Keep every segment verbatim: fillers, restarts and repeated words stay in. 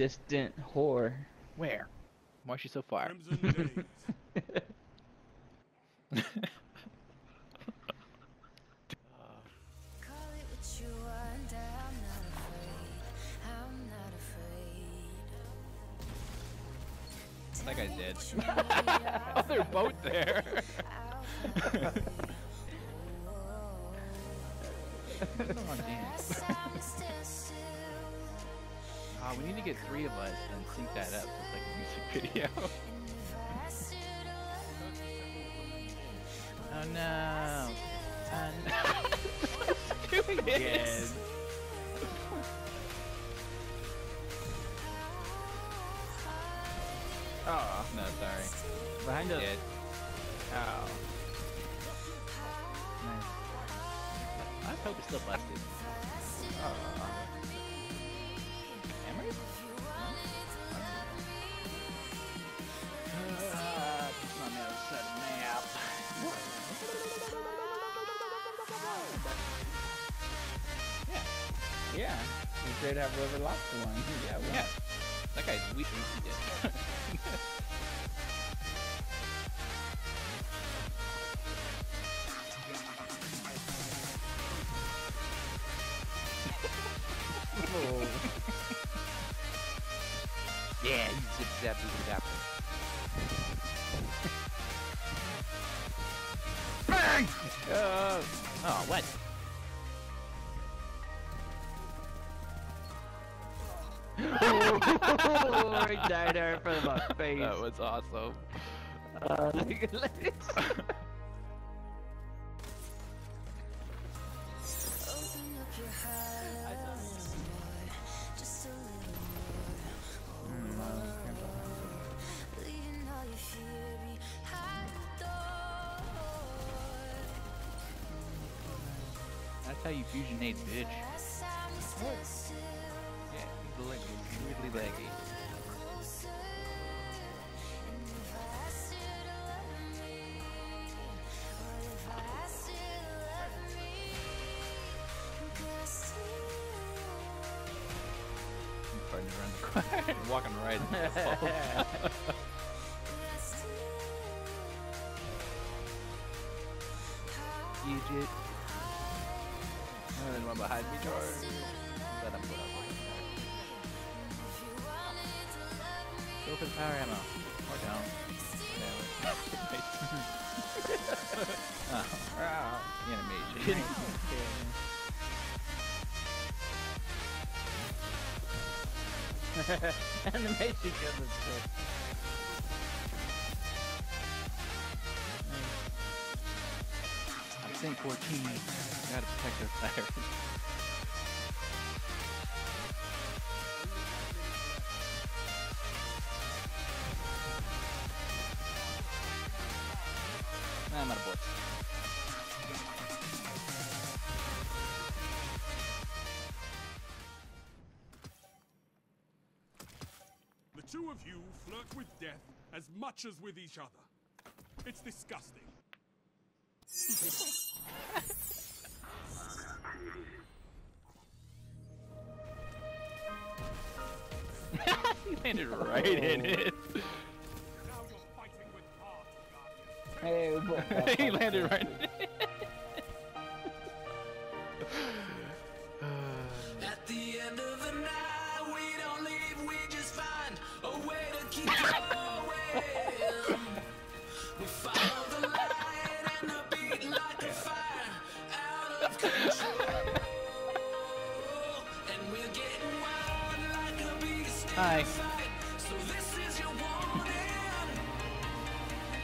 distant whore. Where? Why is she so far? uh. I think I did. Oh, they're both there. Oh, we need to get three of us and sync that up with like a music video. Oh no! Oh no! Yes. Oh no, sorry. Behind us. Oh. Nice. I hope it's still busted. Oh. Cameras? No. Uh, just on the other side of the map. Yeah. Yeah. We straight have River Locked one. Yeah. We yeah. That guy, we think he did. Oh. Yeah, you zip zap with that one. Bang! Uh, oh, what? Oh, I died there in front of my face. That was awesome. Uh, look at this. That's how you fusionate, bitch. What? Yeah, he's laggy. Weirdly laggy. I'm starting to run the car. Walking right into the pole. Egypt. There's one behind me, George. Let him put up. Go for the power ammo. Or down. Oh, animation. Animation goes with Saint fourteen, gotta protect their fire. Nah, I'm out of bullets. The two of you flirt with death as much as with each other. It's disgusting. He landed right oh. in it. Now you're fighting with heart, hey, boy. He landed right in it. At the end of the night, we don't leave, we just find a way to keep going. We follow the light and the beat like a fire out of control. Hi. So this is your warning.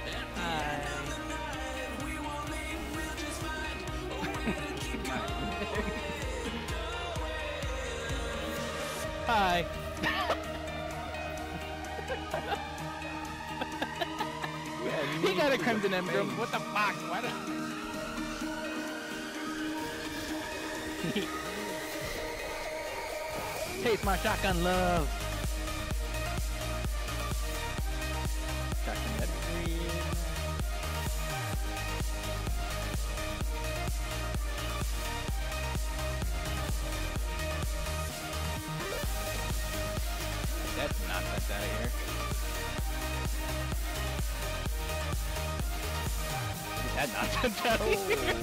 At the end of the night, we won't leave, we'll just find a way to keep going. Hi. He got a crimson emblem. What the fuck? Why the Taste my shotgun love. Shotgun at three. had not done that either.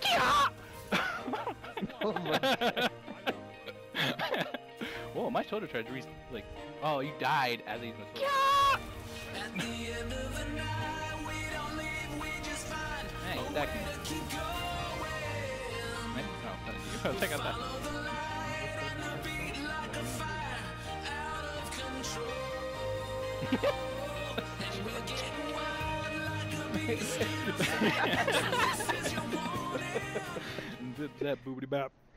Damn it. Oh my God. Whoa, my shoulder tried to reach, like, oh, you died at least. At the end of the night, we don't leave, we just find hey, oh, that can keep going. Maybe, no, that is you. Check out that. Zip, zap, boobity bop.